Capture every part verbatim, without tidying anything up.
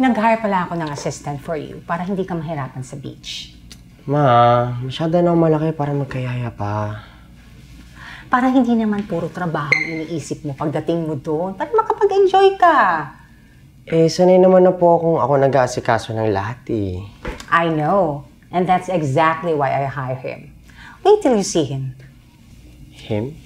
nag-hire pala ako ng assistant for you para hindi ka mahirapan sa beach. Ma, masyado na malaki para magkayaya pa. Para hindi naman puro trabaho iniisip mo pagdating mo doon. Para makapag-enjoy ka. Eh, sanay naman na po kung ako nag-aasikaso ng lahat eh. I know. And that's exactly why I hire him. Wait till you see him. Him?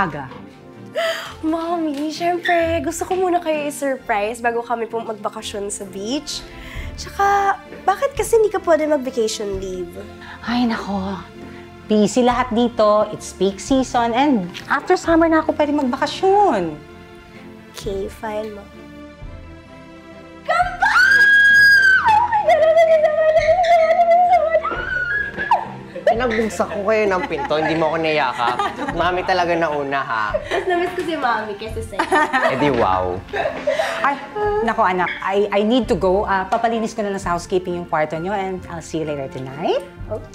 Aga. Mommy, syempre, gusto ko muna kayo i-surprise bago kami po magbakasyon sa beach. Tsaka, bakit kasi hindi ka pwede mag-vacation leave? Ay, nako. Busy lahat dito. It's peak season and after summer na ako pwede magbakasyon. Okay, fine, Mom. Kampa! Nagbugsa ko kayo ng pinto, hindi mo ako niyakap. Mami talaga nauna, ha? Mas namiss ko si Mami kaysa sa'yo. Eh di wow. Ay, nako anak, I, I need to go. Uh, papalinis ko na lang sa housekeeping yung kwarto niyo and I'll see you later tonight.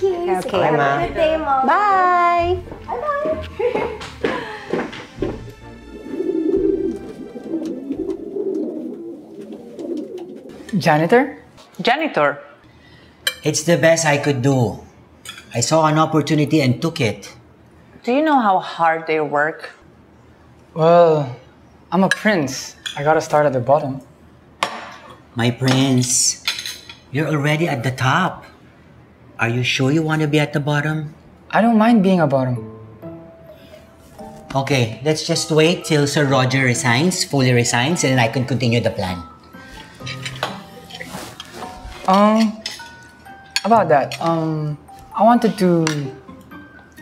Okay. Okay, okay Have a good day, Mom. Bye! Bye-bye! Janitor? Janitor? It's the best I could do. I saw an opportunity and took it. Do you know how hard they work? Well, I'm a prince. I gotta start at the bottom. My prince, you're already at the top. Are you sure you want to be at the bottom? I don't mind being a bottom. Okay, let's just wait till Sir Roger resigns, fully resigns, and I can continue the plan. Um, about that, um... I wanted to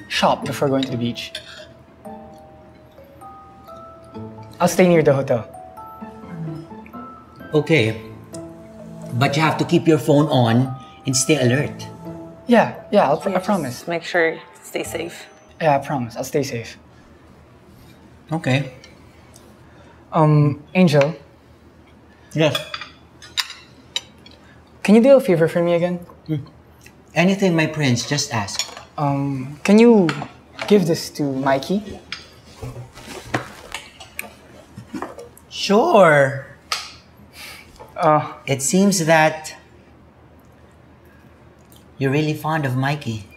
shop before going to the beach. I'll stay near the hotel. Okay. But you have to keep your phone on and stay alert. Yeah, yeah, I'll, I promise. Make sure you stay safe. Yeah, I promise. I'll stay safe. Okay. Um, Angel? Yes? Can you do a favor for me again? Mm. Anything, my prince, just ask. Um, can you give this to Mikey? Sure. Uh, it seems that you're really fond of Mikey.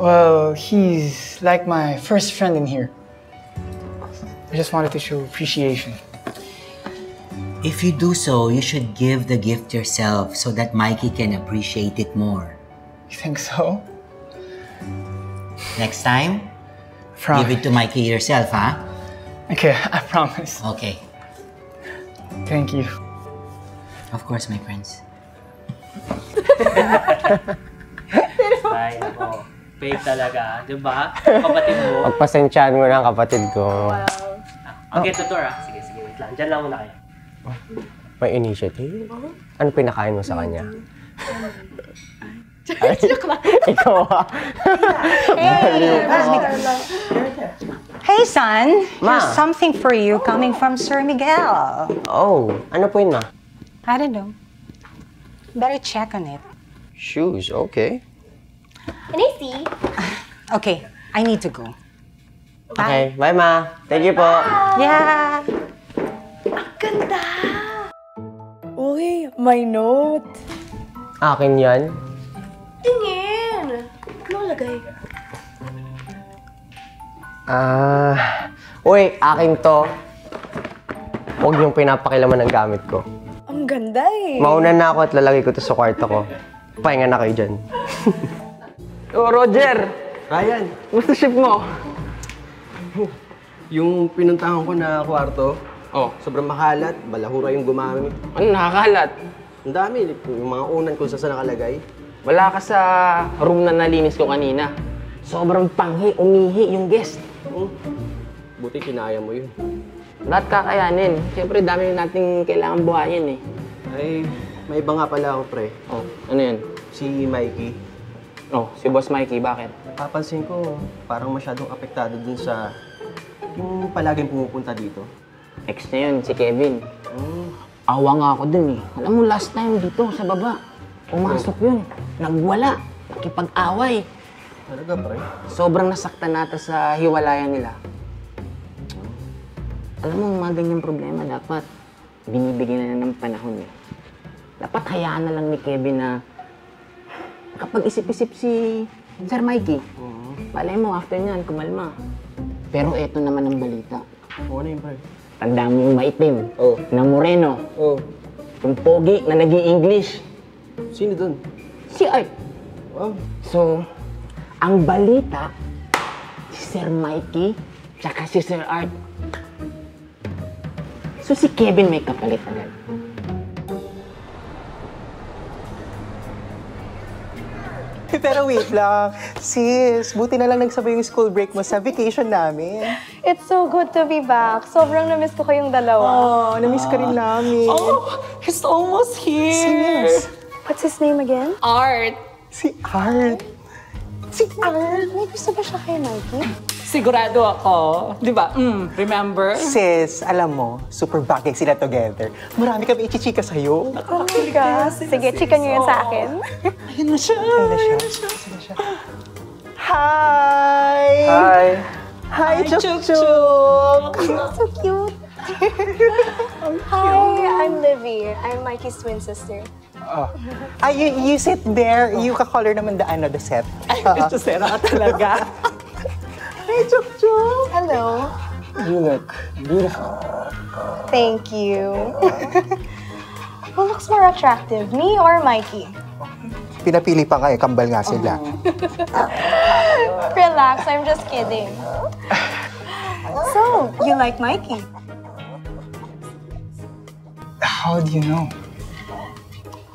Well, he's like my first friend in here. I just wanted to show appreciation. If you do so, you should give the gift yourself so that Mikey can appreciate it more. You think so? Next time, promise. Give it to Mikey yourself, huh? Okay, I promise. Okay. Thank you. Of course, my friends. Ay, ako. Babe talaga, di ba? Kapatid mo. Pagpasensyaan mo na ang kapatid ko. Wow. Ang get tutor, ah. Sige, sige, wait lang. Diyan lang muna kayo. May initiative? Ano pinakain mo sa kanya? Ikaw ha? Hey, son. Ma. Here's something for you coming from Sir Miguel. Oh, ano po yun, ma? I don't know. Better check on it. Shoes, okay. Can I see? Okay, I need to go. Bye. Okay, bye, ma. Thank you po. Bye. Yeah. Ang ganda. Uy, my note. Akin yan. Tingin! Ano lagay? Ah... Uh, uy, akin to. Huwag niyong pinapakilaman ang gamit ko. Ang ganda eh! Mauna na ako at lalagay ko to sa kwarto ko. Pahinga na kayo dyan. Oh, Roger! Ryan! Gusto ship mo? Yung pinuntahan ko na kwarto, oh, sobrang makalat, balahura yung gumamit. Ano nakakalat? Ang dami, yung mga unan kung saan nakalagay. Wala ka sa room na nalinis ko kanina. Sobrang panghi, umihi yung guest. Hmm. Buti kinaya mo yun. Lahat kakayanin. Siyempre, dami nating kailangan buhayin eh. Ay, may iba nga pala ako, pre. Oh, ano yan? Si Mikey. Oh, si Boss Mikey, bakit? Napapansin ko, parang masyadong apektado dun sa... yung palaging pumupunta dito. Ex niya yun, si Kevin. Mm. Awa nga ako dun eh. Alam mo, last time dito, sa baba. Pumasok yun. Nagwala. Nakipag-away. Talaga, pre? Sobrang nasaktan nata sa hiwalayan nila. Alam mo, mga ganyang problema, dapat binibigyan na ng panahon eh. Dapat hayaan na lang ni Kevin na kapag isip-isip si Sir Mikey, palay mo, after niyan, kumalma. Pero eto naman ang balita. Ano yun, pre? Tanda mo yung maitim, oh. Na moreno, oh. Yung pogi na nag-i-English. Sino dun? Si Art. Oh. So, ang balita, si Sir Mikey, tsaka si Sir Art. So, si Kevin may kapalit agad. Pero wait lang. Sis, buti na lang nagsabay yung school break mo sa vacation namin. It's so good to be back. Sobrang namiss ko kayong dalawa. Oh, namiss ka rin namin. Oh, he's almost here. Sis. What's his name again? Art. Si Art. Si Art. May gusto ba siya kay Mikey? Sigurado ako. Di ba? Mm, remember? Sis, alam mo, super bagay sila together. Marami kami ichichika sa'yo. Nakakilig ka. Sige, chika niyo yan sa akin. Ayun na siya. Ayun na siya. Ayun na siya. Hi! Hi! Hi, Chukchuk! So cute! Hi, I'm Livy. I'm Mikey's twin sister. Oh. Ah, you, you sit there. You kakolor naman the, ano, the set. Ay, gusto sera talaga. Hey, Chukchuk! Hello. You look beautiful. Thank you. Who looks more attractive, me or Mikey? Pinapili pa nga eh, kambal nga sila. Relax, I'm just kidding. So, you like Mikey? How do you know?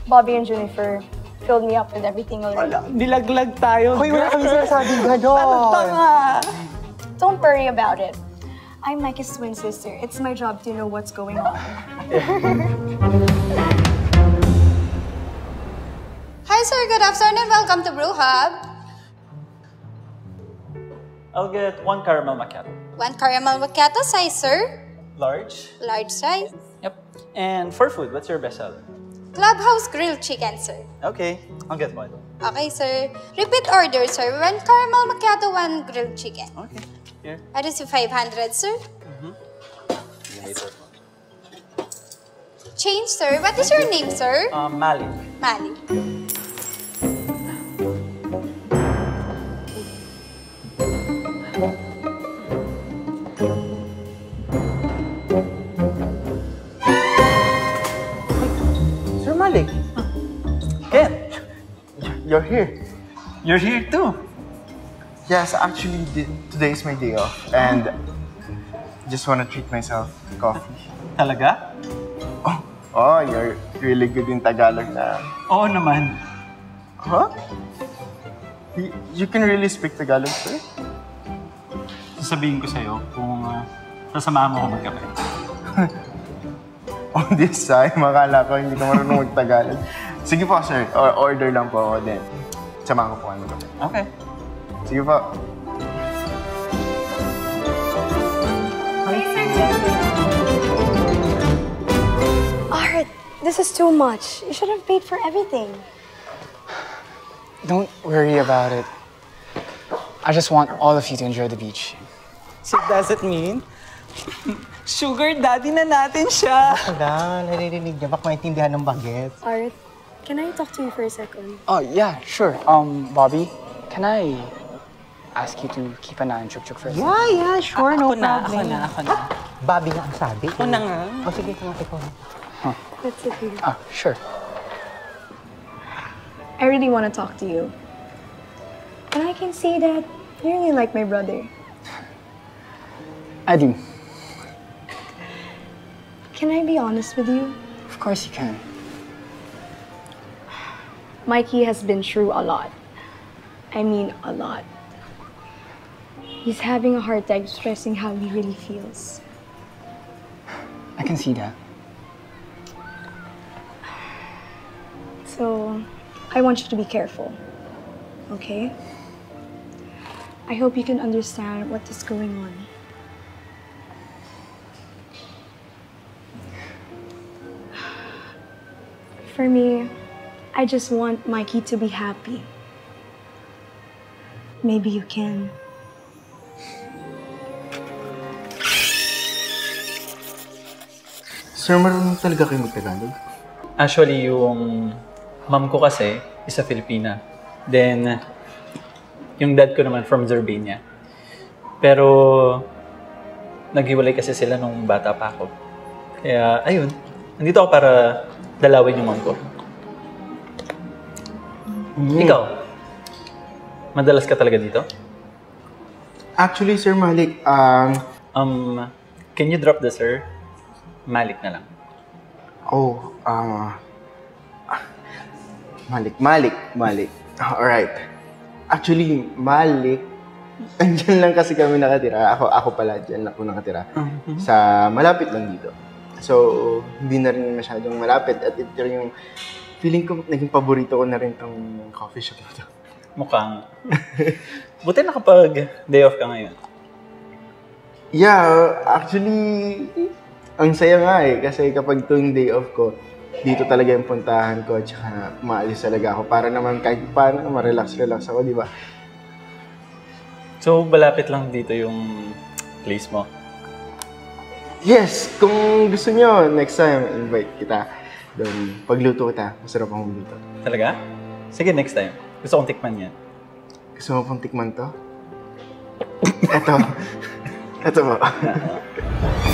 Bobby and Junifer filled me up with everything already. Wala, nilaglag tayo. Hoy, wala kami sinasabing gano'n. Parang tanga. Don't worry about it. I'm Mikey's twin sister. It's my job to know what's going on. Hi, sir. Good afternoon. Welcome to Brew Hub. I'll get one caramel macchiato. One caramel macchiato size, sir? Large. Large size? Yep. And for food, what's your best seller? Clubhouse grilled chicken, sir. Okay, I'll get one. Okay, sir. Repeat order, sir. One caramel macchiato, one grilled chicken. Okay, here. That is five hundred, sir. Mm-hmm. You hate that one. Change, sir. What is your name, sir? Uh, Malik. Malik. You're here. You're here too. Yes, actually, today is my day off, and just want to treat myself to coffee. Talaga? Oh, oh, you're really good in Tagalog na. Oh, naman. Huh? You, you can really speak Tagalog, sir? Sasabihin ko sa'yo kung uh, sasamahan mo ko magkape. On this side, makala ko hindi ko marunong mag-Tagalog. Sige po, sir. Or order lang po ako din. Samahan ko po ano. Okay. Sige po. Art, this is too much. You should have paid for everything. Don't worry about it. I just want all of you to enjoy the beach. So does it mean? Sugar daddy na natin siya. Wala, naririnig niya. Baka maintindihan ng bagets. Art. Can I talk to you for a second? Oh, yeah, sure. Um, Bobby, can I ask you to keep an eye on Chukchuk first? Yeah, yeah, sure. No problem. Ako na, ako na. Bobby nga ang sabi. Ako na nga. O sige, tumapit ko. That's okay. Ah, sure. I really want to talk to you. And I can see that you really like my brother. I do. Can I be honest with you? Of course you can. Mikey has been through a lot. I mean, a lot. He's having a hard time expressing how he really feels. I can see that. So, I want you to be careful. okay? I hope you can understand what is going on. For me, I just want Mikey to be happy. Maybe you can. Sir, marunong talaga kayo mag-Tagalog? Actually, yung mom ko kasi is a Filipina. Then, yung dad ko naman from Zurbania. Pero, naghiwalay kasi sila nung bata pa ako. Kaya, ayun, nandito ako para dalawin yung mom ko. Mm. Ikaw, madalas ka talaga dito? Actually, Sir Malik, um... Um, can you drop the Sir Malik na lang? Oh, um... Uh, Malik, Malik, Malik. Alright. Actually, Malik, andyan lang kasi kami nakatira. Ako, ako pala, dyan lang ako nakatira. Mm-hmm. Sa malapit lang dito. So, hindi na rin masyadong malapit. At ito yung feeling ko, naging paborito ko na rin tong coffee shop na ito. Mukhang. Buti nakapag-day off ka ngayon. Yeah, actually, ang saya nga eh. Kasi kapag tuwing day off ko, dito talaga yung puntahan ko at saka maalis talaga ako para naman kahit paano ma-relax-relax ako, di ba? So, malapit lang dito yung place mo? Yes! Kung gusto nyo, next time, invite kita. Doon, pagluto kita. Masarap ang magluto. Talaga? Sige, next time. Gusto kong tikman yan. Gusto mo pong tikman to? Eto. Eto ba?